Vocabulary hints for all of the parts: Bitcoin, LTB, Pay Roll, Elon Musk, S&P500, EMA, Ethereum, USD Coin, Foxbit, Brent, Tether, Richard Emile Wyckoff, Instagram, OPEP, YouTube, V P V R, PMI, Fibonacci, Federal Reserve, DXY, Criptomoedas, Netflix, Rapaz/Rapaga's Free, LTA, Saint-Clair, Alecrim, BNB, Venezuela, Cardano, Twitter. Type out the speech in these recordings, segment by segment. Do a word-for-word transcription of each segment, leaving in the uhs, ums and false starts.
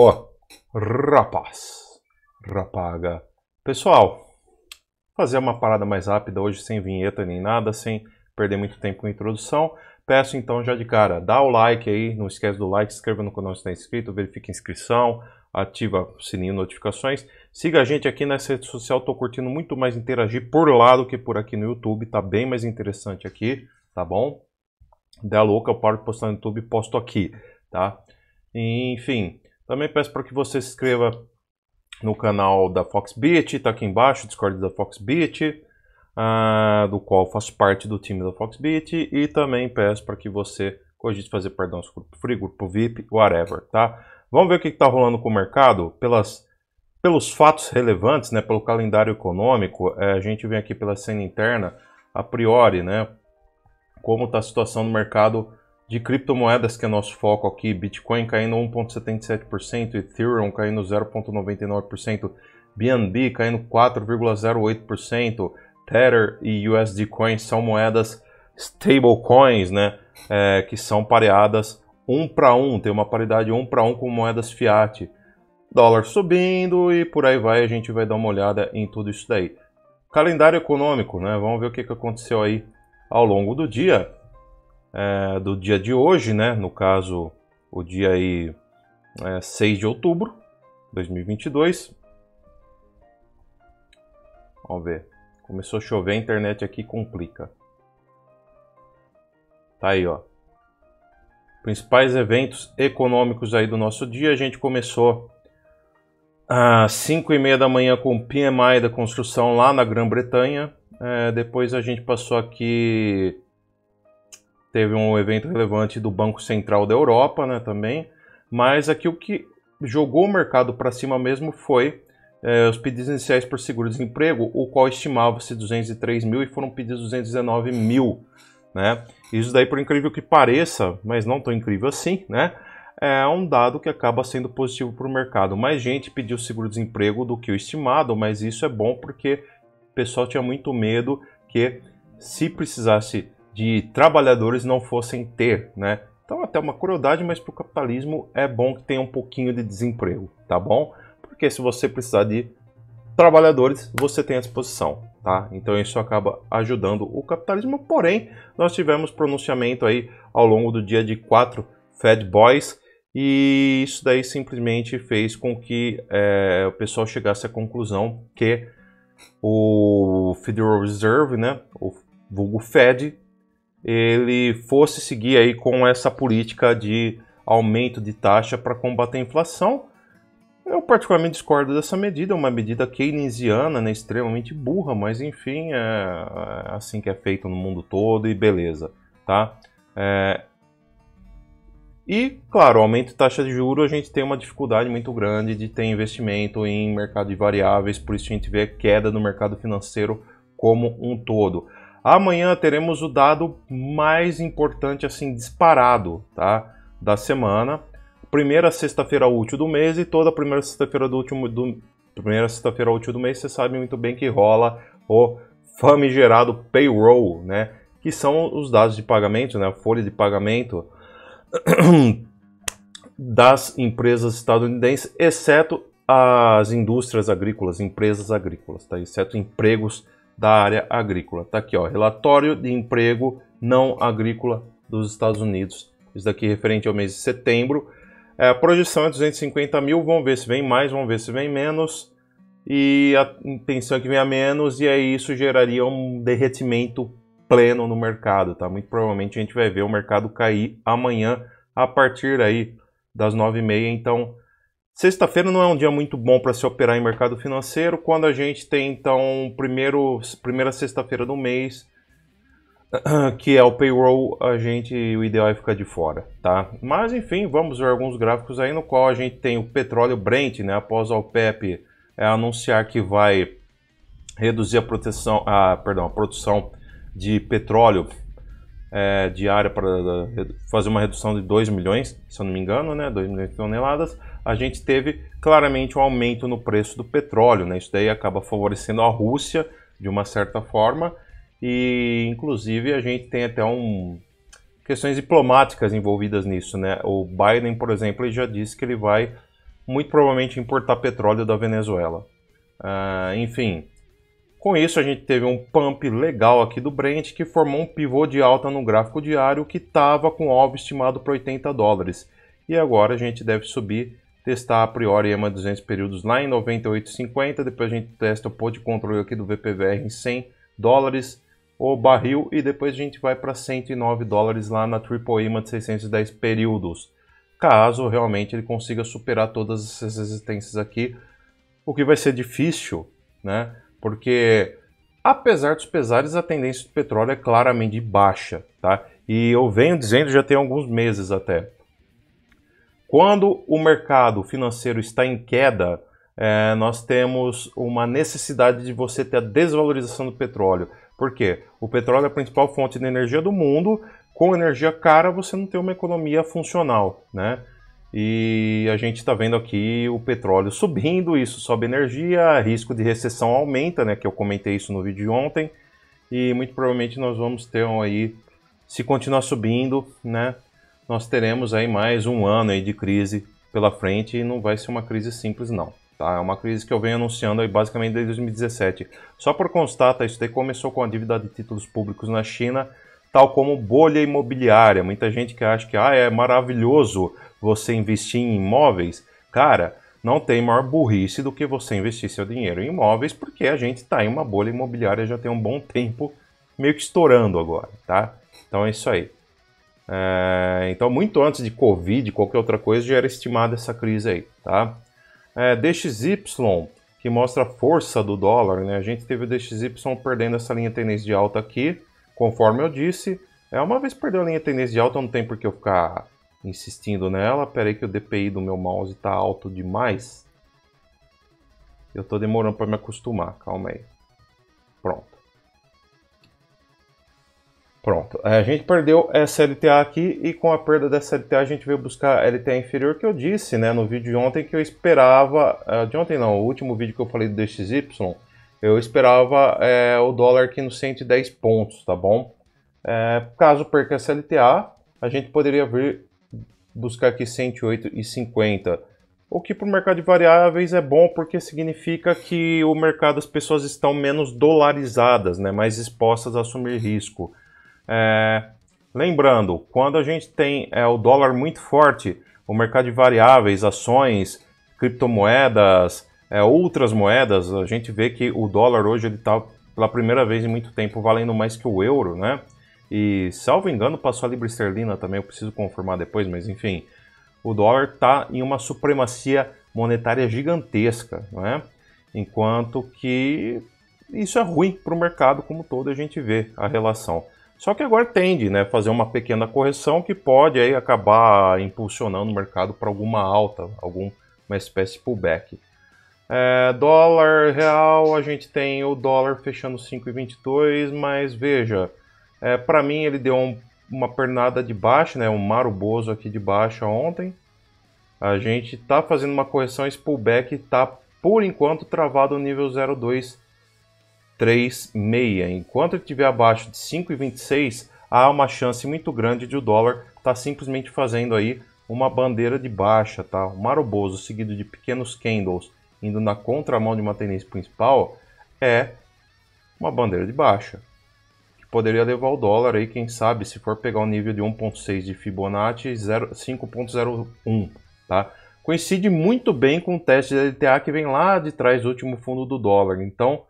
Ó, oh, rapaz, rapaga. Pessoal, fazer uma parada mais rápida hoje, sem vinheta nem nada, sem perder muito tempo com introdução. Peço então já de cara, dá o like aí, não esquece do like, se inscreva no canal se não está inscrito, verifique a inscrição, ativa o sininho de notificações. Siga a gente aqui nessa rede social, estou curtindo muito mais interagir por lá do que por aqui no YouTube, tá bem mais interessante aqui, tá bom? Dá louca, eu paro de postar no YouTube e posto aqui, tá? Enfim, também peço para que você se inscreva no canal da Foxbit, tá aqui embaixo, Discord da Foxbit, ah, do qual faço parte do time da Foxbit, e também peço para que você cogite fazer parte do nosso grupo free, grupo V I P, whatever, tá? Vamos ver o que está rolando com o mercado, pelas, pelos fatos relevantes, né, pelo calendário econômico, é, a gente vem aqui pela cena interna, a priori, né, como está a situação no mercado de criptomoedas, que é nosso foco aqui, Bitcoin caindo um vírgula setenta e sete por cento, Ethereum caindo zero vírgula noventa e nove por cento, B N B caindo quatro vírgula zero oito por cento, Tether e U S D Coin são moedas stablecoins, né, é, que são pareadas um para um, tem uma paridade um para um com moedas fiat. Dólar subindo e por aí vai, a gente vai dar uma olhada em tudo isso daí. Calendário econômico, né, vamos ver o que, que aconteceu aí ao longo do dia. É, do dia de hoje, né? No caso, o dia aí é seis de outubro de dois mil e vinte e dois. Vamos ver. Começou a chover, a internet aqui complica. Tá aí, ó. Principais eventos econômicos aí do nosso dia. A gente começou às cinco e meia da manhã com o P M I da construção lá na Grã-Bretanha. É, depois a gente passou aqui... Teve um evento relevante do Banco Central da Europa, né, também. Mas aqui o que jogou o mercado para cima mesmo foi é, os pedidos iniciais por seguro-desemprego, o qual estimava-se duzentos e três mil e foram pedidos duzentos e dezenove mil, né? Isso daí, por incrível que pareça, mas não tão incrível assim, né? É um dado que acaba sendo positivo para o mercado. Mais gente pediu seguro-desemprego do que o estimado, mas isso é bom porque o pessoal tinha muito medo que se precisasse... de trabalhadores não fossem ter, né? Então até uma crueldade, mas para o capitalismo é bom que tenha um pouquinho de desemprego, tá bom? Porque se você precisar de trabalhadores, você tem à disposição, tá? Então isso acaba ajudando o capitalismo, porém, nós tivemos pronunciamento aí ao longo do dia de quatro Fed Boys e isso daí simplesmente fez com que é, o pessoal chegasse à conclusão que o Federal Reserve, né, o vulgo Fed, ele fosse seguir aí com essa política de aumento de taxa para combater a inflação. Eu particularmente discordo dessa medida, é uma medida keynesiana, né, extremamente burra, mas enfim, é assim que é feito no mundo todo e beleza, tá? É... E, claro, aumento de taxa de juros, a gente tem uma dificuldade muito grande de ter investimento em mercado de variáveis, por isso a gente vê a queda no mercado financeiro como um todo. Amanhã teremos o dado mais importante, assim, disparado, tá? Da semana. Primeira sexta-feira útil do mês e toda primeira sexta-feira do último do primeira sexta-feira útil do mês, você sabe muito bem que rola o famigerado payroll, né? Que são os dados de pagamento, né? A folha de pagamento das empresas estadunidenses, exceto as indústrias agrícolas, empresas agrícolas, tá? Exceto empregos da área agrícola. Tá aqui, ó, relatório de emprego não agrícola dos Estados Unidos. Isso daqui é referente ao mês de setembro. É, a projeção é duzentos e cinquenta mil, vamos ver se vem mais, vamos ver se vem menos. E a intenção é que venha menos, e aí isso geraria um derretimento pleno no mercado, tá? Muito provavelmente a gente vai ver o mercado cair amanhã a partir aí das nove e meia, então... Sexta-feira não é um dia muito bom para se operar em mercado financeiro, quando a gente tem, então, primeiro, primeira sexta-feira do mês, que é o payroll, a gente, o ideal é ficar de fora, tá? Mas, enfim, vamos ver alguns gráficos aí no qual a gente tem o petróleo Brent, né, após a OPEP é, anunciar que vai reduzir a, proteção, a, perdão, a produção de petróleo é, diária para fazer uma redução de dois milhões, se eu não me engano, né, dois milhões de toneladas. A gente teve claramente um aumento no preço do petróleo, né? Isso daí acaba favorecendo a Rússia de uma certa forma e, inclusive, a gente tem até um... questões diplomáticas envolvidas nisso, né? O Biden, por exemplo, ele já disse que ele vai muito provavelmente importar petróleo da Venezuela. Uh, enfim, com isso a gente teve um pump legal aqui do Brent, que formou um pivô de alta no gráfico diário, que estava com alvo estimado para oitenta dólares. E agora a gente deve subir, testar a priori E M A duzentos períodos lá em noventa e oito e cinquenta, depois a gente testa o ponto de controle aqui do V P V R em cem dólares o barril, e depois a gente vai para cento e nove dólares lá na Triple E M A de seiscentos e dez períodos, caso realmente ele consiga superar todas essas resistências aqui, o que vai ser difícil, né? Porque apesar dos pesares, a tendência do petróleo é claramente baixa, tá? E eu venho dizendo já tem alguns meses até. Quando o mercado financeiro está em queda, é, nós temos uma necessidade de você ter a desvalorização do petróleo. Por quê? O petróleo é a principal fonte de energia do mundo. Com energia cara, você não tem uma economia funcional, né? E a gente está vendo aqui o petróleo subindo, isso sobe energia, risco de recessão aumenta, né? Que eu comentei isso no vídeo de ontem. E muito provavelmente nós vamos ter aí, se continuar subindo, né? Nós teremos aí mais um ano aí de crise pela frente, e não vai ser uma crise simples não, tá? É uma crise que eu venho anunciando aí basicamente desde dois mil e dezessete. Só por constar, tá? Isso daí começou com a dívida de títulos públicos na China, tal como bolha imobiliária. Muita gente que acha que ah, é maravilhoso você investir em imóveis. Cara, não tem maior burrice do que você investir seu dinheiro em imóveis, porque a gente tá em uma bolha imobiliária já tem um bom tempo, meio que estourando agora, tá? Então é isso aí. É, então, muito antes de Covid, qualquer outra coisa, já era estimada essa crise aí, tá? É, D X Y, que mostra a força do dólar, né? A gente teve o D X Y perdendo essa linha tendência de alta aqui, conforme eu disse. É, uma vez perdeu a linha tendência de alta, não tem por que eu ficar insistindo nela. Pera aí que o D P I do meu mouse tá alto demais. Eu tô demorando para me acostumar, calma aí. Pronto. Pronto, a gente perdeu essa L T A aqui, e com a perda dessa L T A a gente veio buscar a L T A inferior, que eu disse, né, no vídeo de ontem, que eu esperava, de ontem não, o último vídeo que eu falei do D X Y, eu esperava é, o dólar aqui nos cento e dez pontos, tá bom? É, caso perca essa L T A, a gente poderia vir buscar aqui cento e oito e cinquenta, o que para o mercado de variáveis é bom, porque significa que o mercado, as pessoas estão menos dolarizadas, né, mais expostas a assumir risco. É, lembrando, quando a gente tem é, o dólar muito forte, o mercado de variáveis, ações, criptomoedas, é, outras moedas, a gente vê que o dólar hoje ele está pela primeira vez em muito tempo valendo mais que o euro, né? E salvo engano passou a libra esterlina também, eu preciso confirmar depois, mas enfim, o dólar está em uma supremacia monetária gigantesca, né? Enquanto que isso é ruim para o mercado como todo, a gente vê a relação. Só que agora tende, né, fazer uma pequena correção que pode aí acabar impulsionando o mercado para alguma alta, alguma espécie de pullback. É, dólar real, a gente tem o dólar fechando cinco e vinte e dois, mas veja, é, para mim ele deu um, uma pernada de baixo, né, um maruboso aqui de baixa ontem. A gente está fazendo uma correção, esse pullback está por enquanto travado no nível zero vírgula dois trinta e seis. Enquanto ele estiver abaixo de cinco e vinte e seis, há uma chance muito grande de o dólar estar simplesmente fazendo aí uma bandeira de baixa, tá? Um maroboso seguido de pequenos candles indo na contramão de uma tendência principal é uma bandeira de baixa, que poderia levar o dólar aí, quem sabe, se for pegar o nível de um vírgula seis de Fibonacci, cinco vírgula zero um, tá? Coincide muito bem com o teste da L T A que vem lá de trás do último fundo do dólar, então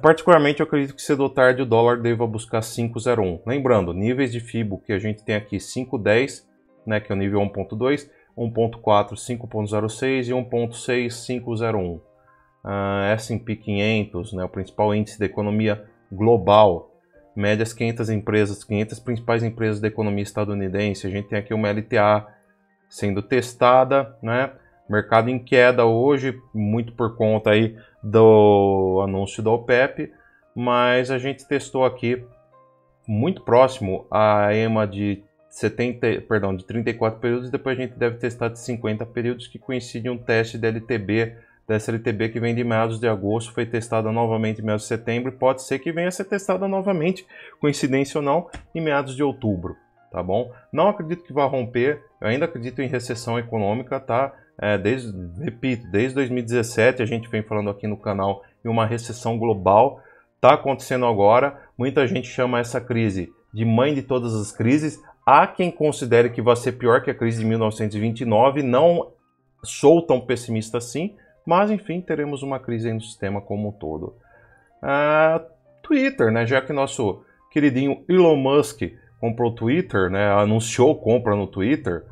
particularmente eu acredito que cedo ou tarde o dólar deva buscar cinco vírgula zero um. Lembrando, níveis de Fibo que a gente tem aqui cinco vírgula dez, né, que é o nível um ponto dois, um ponto quatro, cinco ponto zero seis e um ponto seis, cinco ponto zero um. Uh, S e P quinhentos, né, o principal índice da economia global, médias quinhentas empresas, quinhentas principais empresas da economia estadunidense. A gente tem aqui uma L T A sendo testada, né? Mercado em queda hoje, muito por conta aí do anúncio da OPEP, mas a gente testou aqui muito próximo a E M A de setenta, perdão, de trinta e quatro períodos, e depois a gente deve testar de cinquenta períodos, que coincide um teste da L T B, dessa L T B que vem de meados de agosto, foi testada novamente em meados de setembro, e pode ser que venha a ser testada novamente, coincidência ou não, em meados de outubro, tá bom? Não acredito que vá romper, eu ainda acredito em recessão econômica, tá? É, desde, repito, desde dois mil e dezessete a gente vem falando aqui no canal de uma recessão global, tá acontecendo agora, muita gente chama essa crise de mãe de todas as crises, há quem considere que vai ser pior que a crise de mil novecentos e vinte e nove, não sou tão pessimista assim, mas enfim, teremos uma crise aí no sistema como um todo. Ah, Twitter, né, já que nosso queridinho Elon Musk comprou o Twitter, né, anunciou compra no Twitter,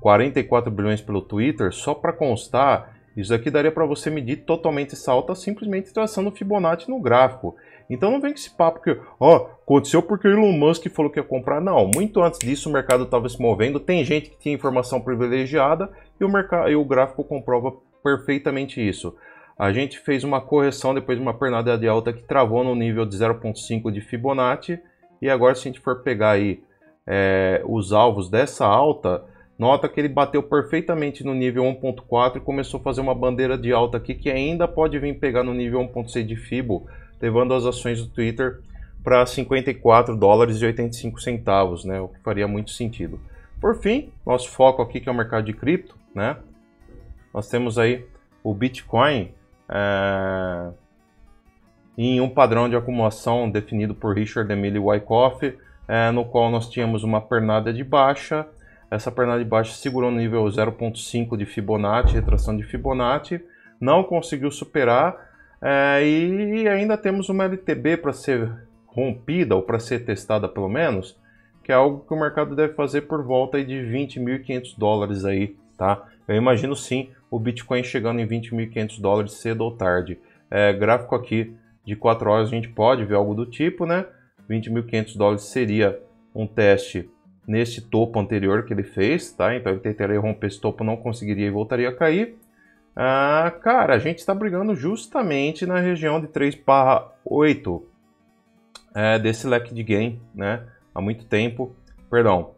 quarenta e quatro bilhões pelo Twitter, só para constar, isso aqui daria para você medir totalmente essa alta simplesmente traçando o Fibonacci no gráfico. Então não vem com esse papo que ó, aconteceu porque o Elon Musk falou que ia comprar. Não, muito antes disso o mercado estava se movendo, tem gente que tinha informação privilegiada e o, mercado, e o gráfico comprova perfeitamente isso. A gente fez uma correção depois de uma pernada de alta que travou no nível de zero vírgula cinco de Fibonacci. E agora se a gente for pegar aí é, os alvos dessa alta, nota que ele bateu perfeitamente no nível um ponto quatro e começou a fazer uma bandeira de alta aqui que ainda pode vir pegar no nível um ponto seis de Fibo, levando as ações do Twitter para cinquenta e quatro dólares e oitenta e cinco centavos, né? O que faria muito sentido. Por fim, nosso foco aqui que é o mercado de cripto, né? Nós temos aí o Bitcoin é... em um padrão de acumulação definido por Richard Emile Wyckoff, é... no qual nós tínhamos uma pernada de baixa. Essa pernada de baixa segurou no nível zero ponto cinco de Fibonacci, retração de Fibonacci, não conseguiu superar, é... e ainda temos uma L T B para ser rompida, ou para ser testada pelo menos, que é algo que o mercado deve fazer por volta de vinte mil e quinhentos dólares aí, tá? Eu imagino sim o Bitcoin chegando em vinte mil e quinhentos dólares cedo ou tarde. É, gráfico aqui de quatro horas a gente pode ver algo do tipo, né? vinte mil e quinhentos dólares seria um teste neste topo anterior que ele fez, tá? Então ele tentaria romper esse topo, não conseguiria e voltaria a cair. Ah, cara, a gente está brigando justamente na região de três barra oito é, desse leque de gain, né? Há muito tempo, perdão,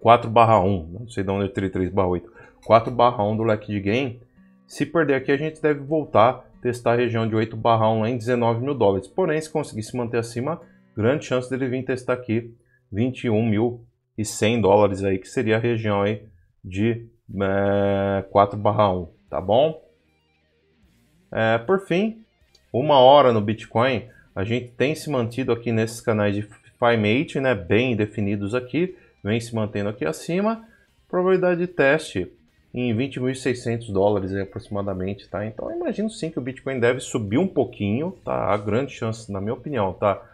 quatro barra um, não sei de onde eu tirei três barra oito. quatro barra um do leque de gain, se perder aqui a gente deve voltar, testar a região de oito barra um em dezenove mil dólares, porém se conseguir se manter acima, grande chance dele vir testar aqui vinte e um mil e cem dólares aí, que seria a região aí de é, quatro barra um, tá bom? É, por fim, uma hora no Bitcoin, a gente tem se mantido aqui nesses canais de Fibonacci, né, bem definidos aqui, vem se mantendo aqui acima, probabilidade de teste em vinte mil e seiscentos dólares aproximadamente, tá? Então eu imagino sim que o Bitcoin deve subir um pouquinho, tá? Há grande chance, na minha opinião, tá?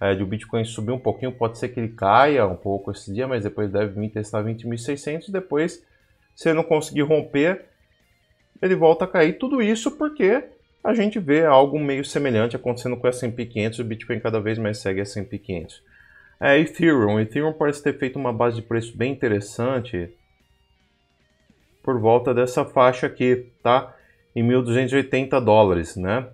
É, de o Bitcoin subir um pouquinho, pode ser que ele caia um pouco esse dia, mas depois deve vir testar vinte mil e seiscentos e depois, se ele não conseguir romper, ele volta a cair. Tudo isso porque a gente vê algo meio semelhante acontecendo com o S e P quinhentos, o Bitcoin cada vez mais segue S e P quinhentos. É, Ethereum. Ethereum parece ter feito uma base de preço bem interessante por volta dessa faixa aqui, tá? Em mil duzentos e oitenta dólares, né?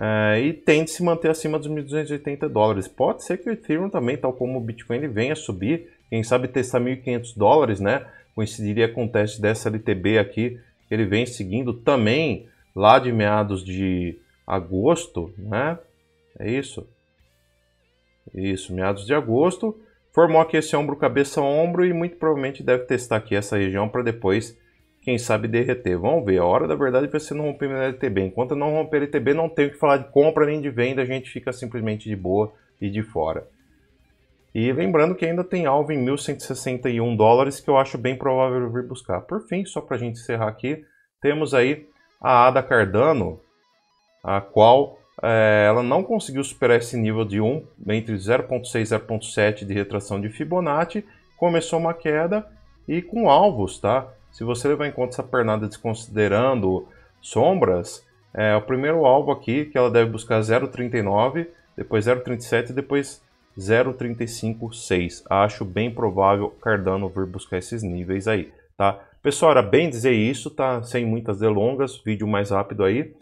É, e tende se manter acima dos mil duzentos e oitenta dólares. Pode ser que o Ethereum também, tal como o Bitcoin, ele venha subir. Quem sabe testar mil e quinhentos dólares, né? Coincidiria com o teste dessa L T B aqui, que ele vem seguindo também lá de meados de agosto, né? É isso. Isso, meados de agosto, formou aqui esse ombro, cabeça, ombro e muito provavelmente deve testar aqui essa região para depois, quem sabe, derreter. Vamos ver, a hora da verdade vai ser não romper a L T B. Enquanto eu não romper a L T B, não tenho que falar de compra nem de venda, a gente fica simplesmente de boa e de fora. E lembrando que ainda tem alvo em mil cento e sessenta e um dólares que eu acho bem provável vir buscar. Por fim, só para a gente encerrar aqui, temos aí a ADA Cardano, a qual... É, ela não conseguiu superar esse nível de um, entre zero ponto seis e zero ponto sete de retração de Fibonacci, começou uma queda e com alvos, tá? Se você levar em conta essa pernada desconsiderando sombras, é o primeiro alvo aqui que ela deve buscar zero vírgula trinta e nove, depois zero vírgula trinta e sete e depois zero vírgula trezentos e cinquenta e seis. Acho bem provável Cardano vir buscar esses níveis aí, tá? Pessoal, era bem dizer isso, tá? Sem muitas delongas, vídeo mais rápido aí.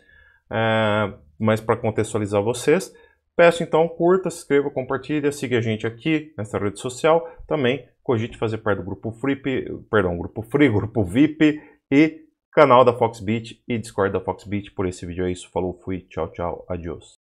É... Mas para contextualizar vocês, peço então curta, se inscreva, compartilha, siga a gente aqui nessa rede social. Também cogite fazer parte do grupo Free, perdão, grupo Free, grupo V I P e canal da Foxbit e Discord da Foxbit. Por esse vídeo é isso. Falou, fui, tchau, tchau, adiós.